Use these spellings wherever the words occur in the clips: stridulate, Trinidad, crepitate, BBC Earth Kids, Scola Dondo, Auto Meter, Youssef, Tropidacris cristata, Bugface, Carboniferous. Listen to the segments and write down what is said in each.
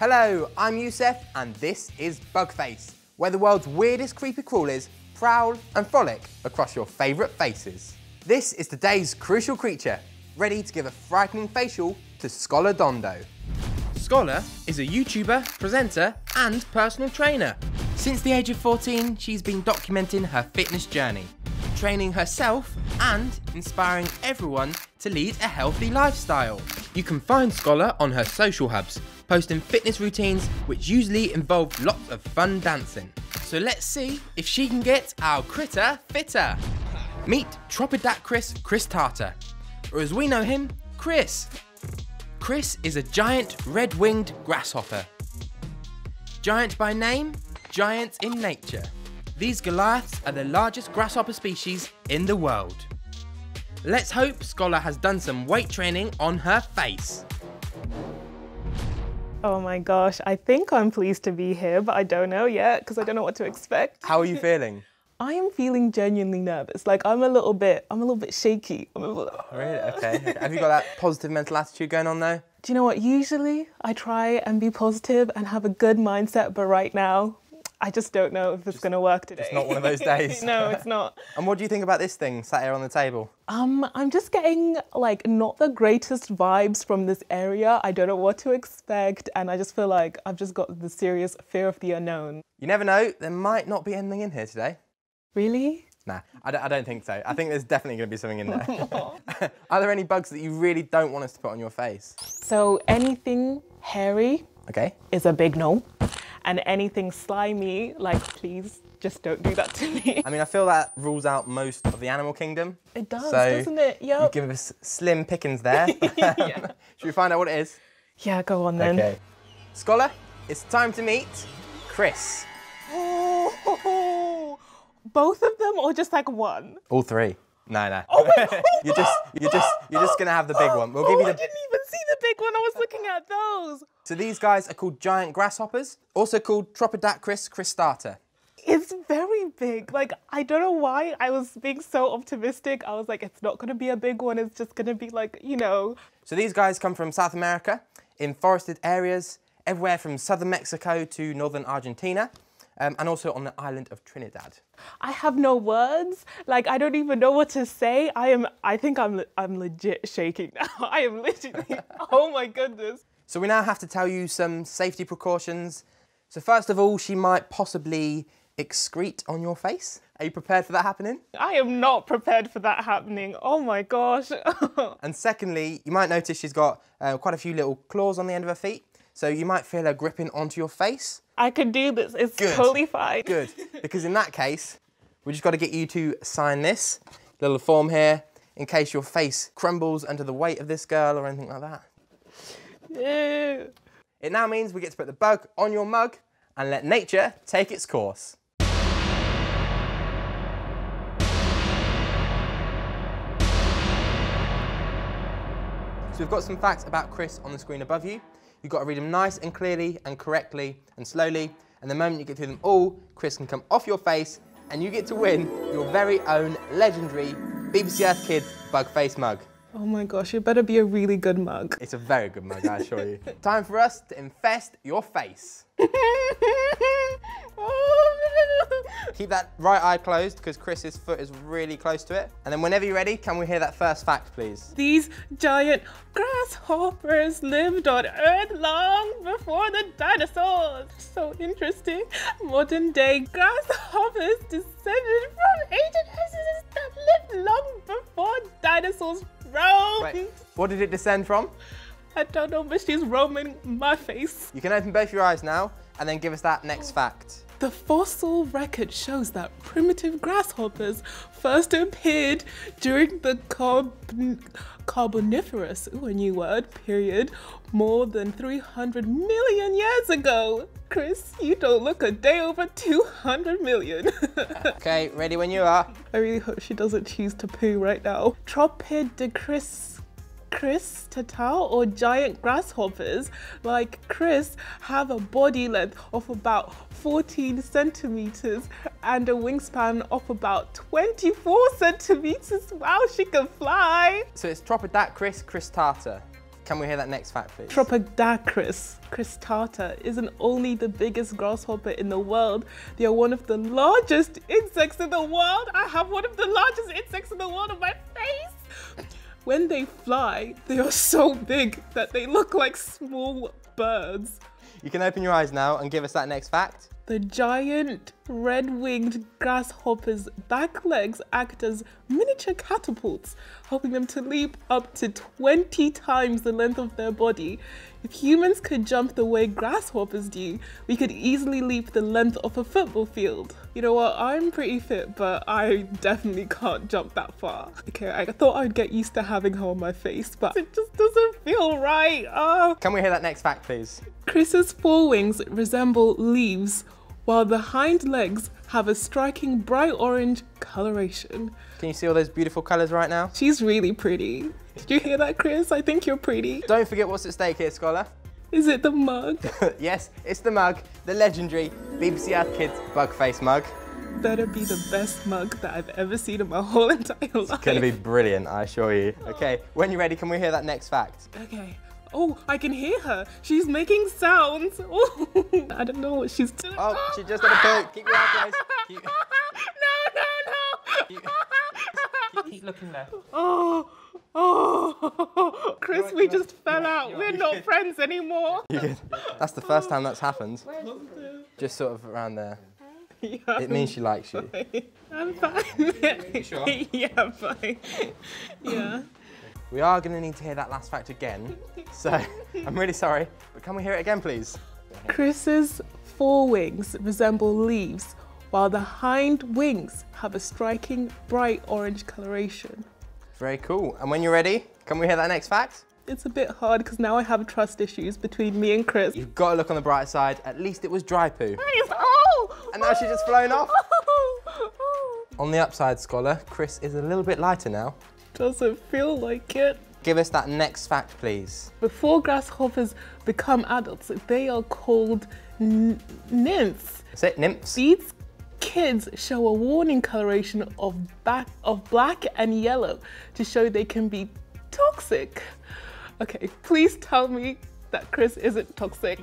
Hello, I'm Youssef and this is Bugface, where the world's weirdest creepy crawlers prowl and frolic across your favourite faces. This is today's crucial creature, ready to give a frightening facial to Scola Dondo. Scola is a YouTuber, presenter and personal trainer. Since the age of 14, she's been documenting her fitness journey, training herself and inspiring everyone to lead a healthy lifestyle. You can find Scola on her social hubs, posting fitness routines which usually involve lots of fun dancing. So let's see if she can get our critter fitter. Meet Tropidacris cristata, or as we know him, Chris. Chris is a giant red-winged grasshopper. Giant by name, giant in nature. These Goliaths are the largest grasshopper species in the world. Let's hope Scola has done some weight training on her face. Oh my gosh, I think I'm pleased to be here, but I don't know yet because I don't know what to expect. How are you feeling? I am feeling genuinely nervous. Like I'm a little bit shaky. Really? Okay. Have you got that positive mental attitude going on though? Do you know what? Usually I try and be positive and have a good mindset, but right now, I just don't know if it's going to work today. It's not one of those days. No, it's not. And what do you think about this thing sat here on the table? I'm just getting like not the greatest vibes from this area. I don't know what to expect and I just feel like I've just got the serious fear of the unknown. You never know, there might not be anything in here today. Really? Nah, I don't think so. I think there's definitely going to be something in there. Are there any bugs that you really don't want us to put on your face? So anything hairy is a big no. And anything slimy, like, please, just don't do that to me. I mean, I feel that rules out most of the animal kingdom. It does, so doesn't it? Yep. You give us slim pickings there. Yeah. Should we find out what it is? Yeah, go on then. Okay. Scola, it's time to meet Chris. Oh, both of them or just like one? All three. No. Oh my God. You're just gonna have the big one. We'll give you the... I didn't even see the big one. I was looking at those. So these guys are called giant grasshoppers, also called Tropidacris cristata. It's very big. Like I don't know why I was being so optimistic. I was like, it's not gonna be a big one. It's just gonna be like, you know. So these guys come from South America, in forested areas, everywhere from southern Mexico to northern Argentina. And also on the island of Trinidad. I have no words. Like, I don't even know what to say. I think I'm legit shaking now. I am literally, oh my goodness. So we now have to tell you some safety precautions. So first of all, she might possibly excrete on your face. Are you prepared for that happening? I am not prepared for that happening. Oh my gosh. And secondly, you might notice she's got quite a few little claws on the end of her feet. So you might feel her gripping onto your face. I could do this, it's totally fine. Good, because in that case, we just got to get you to sign this little form here in case your face crumbles under the weight of this girl or anything like that. Yeah. It now means we get to put the bug on your mug and let nature take its course. So we've got some facts about Chris on the screen above you. You've got to read them nice and clearly and correctly and slowly, and the moment you get through them all, Chris can come off your face and you get to win your very own legendary BBC Earth Kids Bugface mug. Oh my gosh, it better be a really good mug. It's a very good mug, I assure you. Time for us to infest your face. Keep that right eye closed because Chris's foot is really close to it. And then whenever you're ready, can we hear that first fact, please? These giant grasshoppers lived on Earth long before the dinosaurs. So interesting. Modern day grasshoppers descended from ancient ancestors that lived long before dinosaurs roamed. Wait, what did it descend from? I don't know, but she's roaming my face. You can open both your eyes now and then give us that next fact. The fossil record shows that primitive grasshoppers first appeared during the Carboniferous, ooh, a new word, period, more than 300 million years ago. Chris, you don't look a day over 200 million. Okay, ready when you are. I really hope she doesn't choose to poo right now. Tropidacris cristata, or giant grasshoppers like Chris, have a body length of about 14 centimeters and a wingspan of about 24 centimeters. Wow, she can fly. So it's Tropidacris cristata. Can we hear that next fact, please? Tropidacris cristata isn't only the biggest grasshopper in the world, they are one of the largest insects in the world. I have one of the largest insects in the world on my face. When they fly, they are so big that they look like small birds. You can open your eyes now and give us that next fact. The giant red-winged grasshopper's back legs act as miniature catapults, helping them to leap up to 20 times the length of their body. If humans could jump the way grasshoppers do, we could easily leap the length of a football field. You know what, I'm pretty fit, but I definitely can't jump that far. Okay, I thought I'd get used to having her on my face, but it just doesn't feel right. Can we hear that next fact, please? Chris's forewings resemble leaves, while the hind legs have a striking bright orange coloration. Can you see all those beautiful colors right now? She's really pretty. Did you hear that, Chris? I think you're pretty. Don't forget what's at stake here, Scholar. Is it the mug? Yes, it's the mug, the legendary BBC Earth Kids Bugface mug. Better be the best mug that I've ever seen in my whole entire life. It's gonna be brilliant, I assure you. Okay, when you're ready, can we hear that next fact? Okay. Oh, I can hear her. She's making sounds. Ooh. I don't know what she's doing. Oh, she just had a poop. Keep your eyes closed. No, no, no. Keep looking left. Oh, Chris, right, we just fell out. We're not friends anymore. That's the first time that's happened. Just sort of around there. Yeah, it means she likes you. I'm fine. You sure? Yeah, I'm fine. Yeah. We are going to need to hear that last fact again, so I'm really sorry, but can we hear it again, please? Chris's forewings resemble leaves, while the hind wings have a striking bright orange coloration. Very cool. And when you're ready, can we hear that next fact? It's a bit hard because now I have trust issues between me and Chris. You've got to look on the bright side. At least it was dry poo. And now she's just flown off. On the upside, Scholar, Chris is a little bit lighter now. Doesn't feel like it. Give us that next fact, please. Before grasshoppers become adults, they are called nymphs. Is it nymphs? These kids show a warning coloration of black and yellow to show they can be toxic. Okay, please tell me that Chris isn't toxic.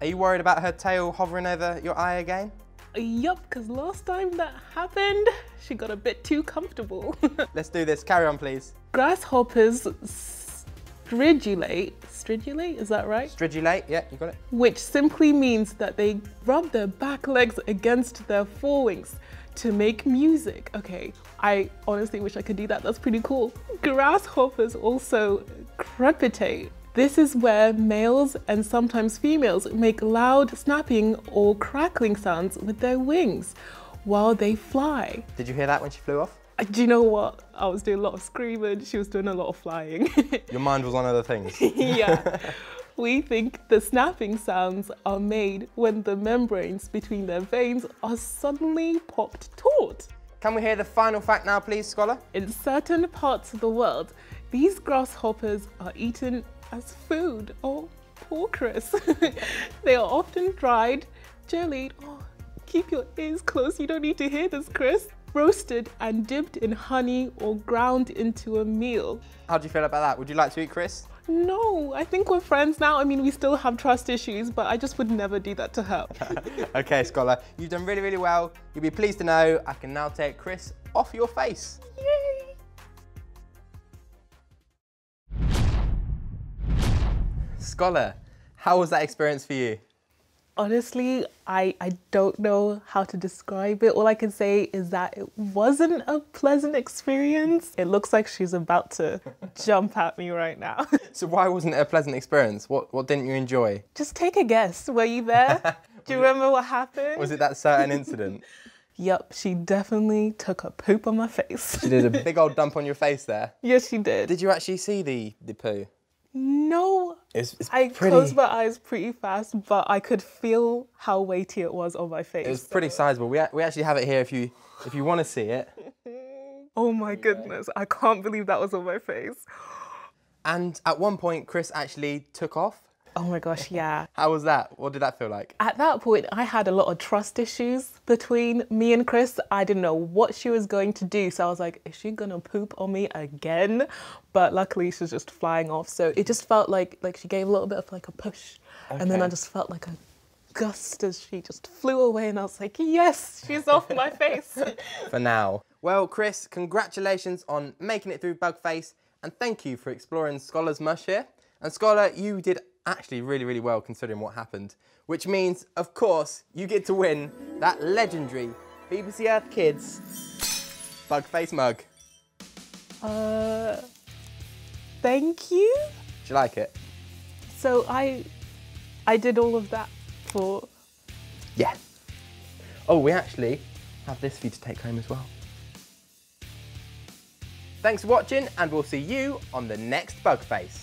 Are you worried about her tail hovering over your eye again? Yup, because last time that happened, she got a bit too comfortable. Let's do this. Carry on, please. Grasshoppers stridulate. Stridulate? Is that right? Stridulate. Yeah, you got it. Which simply means that they rub their back legs against their forewings to make music. Okay, I honestly wish I could do that. That's pretty cool. Grasshoppers also crepitate. This is where males and sometimes females make loud snapping or crackling sounds with their wings while they fly. Did you hear that when she flew off? Do you know what? I was doing a lot of screaming, she was doing a lot of flying. Your mind was on other things. Yeah. We think the snapping sounds are made when the membranes between their veins are suddenly popped taut. Can we hear the final fact now, please, Scholar? In certain parts of the world, these grasshoppers are eaten as food. Oh, poor Chris. They are often dried, jellied, oh, keep your ears closed, you don't need to hear this, Chris. Roasted and dipped in honey or ground into a meal. How do you feel about that? Would you like to eat, Chris? No, I think we're friends now. I mean, we still have trust issues, but I just would never do that to her. Okay, Scholar, you've done really, really well. You'll be pleased to know I can now take Chris off your face. Yay! Scholar, how was that experience for you? Honestly, I don't know how to describe it. All I can say is that it wasn't a pleasant experience. It looks like she's about to jump at me right now. So why wasn't it a pleasant experience? What didn't you enjoy? Just take a guess. Were you there? Do you remember what happened? Was it that certain incident? Yep, she definitely took a poop on my face. She did a big old dump on your face there. Yes, she did. Did you actually see the poo? No, I closed my eyes pretty fast, but I could feel how weighty it was on my face. It was pretty sizable. We actually have it here if you want to see it. Oh my goodness, I can't believe that was on my face. And at one point, Chris actually took off. Oh my gosh, yeah. How was that? What did that feel like? At that point, I had a lot of trust issues between me and Chris. I didn't know what she was going to do. So I was like, is she gonna poop on me again? But luckily she's just flying off. So it just felt like she gave a little bit of like a push. Okay. And then I just felt like a gust as she just flew away, and I was like, yes, she's off my face. For now. Well, Chris, congratulations on making it through Bugface, and thank you for exploring Scola's mush here. And Scola, you did actually really, really well considering what happened, which means, of course, you get to win that legendary BBC Earth Kids Bugface mug. Thank you? Do you like it? So I did all of that for... Yeah. Oh, we actually have this for you to take home as well. Thanks for watching, and we'll see you on the next Bugface.